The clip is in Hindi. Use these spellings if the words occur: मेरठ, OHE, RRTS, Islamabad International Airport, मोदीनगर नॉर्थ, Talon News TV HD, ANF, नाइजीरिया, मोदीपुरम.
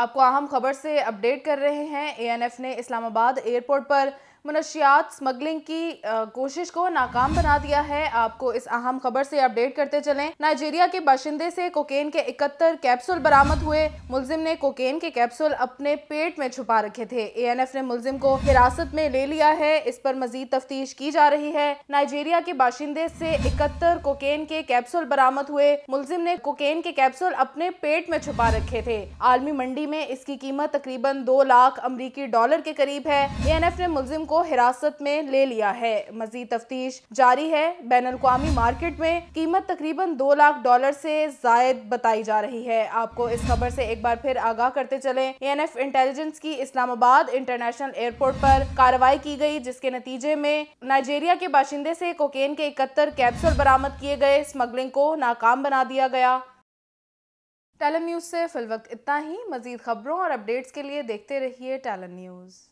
आपको अहम खबर से अपडेट कर रहे हैं। एएनएफ ने इस्लामाबाद एयरपोर्ट पर मनशियात स्मगलिंग की कोशिश को नाकाम बना दिया है। आपको इस अहम खबर से अपडेट करते चलें। नाइजीरिया के बाशिंदे से कोकेन के 71 कैप्सूल बरामद हुए। मुल्जिम ने कोकेन के कैप्सूल अपने पेट में छुपा रखे थे। एएनएफ ने मुल्जिम को हिरासत में ले लिया है। इस पर मजीद तफ्तीश की जा रही है। नाइजीरिया के बाशिंदे से 71 कोकेन के कैप्सूल बरामद हुए। मुल्जिम ने कोकेन के कैप्सूल अपने पेट में छुपा रखे थे। आलमी मंडी में इसकी कीमत तकरीबन $2 लाख अमरीकी के करीब है। एएनएफ ने मुल्जिम को हिरासत में ले लिया है। मजीद तफ्तीश जारी है। बैनुल-अक़वामी मार्केट में कीमत तकरीबन $2 लाख से जायद बताई जा रही है। आपको इस खबर से एक बार फिर आगाह करते चलें। एएनएफ इंटेलिजेंस की इस्लामाबाद इंटरनेशनल एयरपोर्ट पर कार्रवाई की गई, जिसके नतीजे में नाइजीरिया के बाशिंदे से कोकेन के 71 कैप्सूल बरामद किए गए। स्मगलिंग को नाकाम बना दिया गया। टैलन न्यूज़ से फिलवक्त इतना ही। मजीद खबरों और अपडेट्स के लिए देखते रहिए टैलन न्यूज़।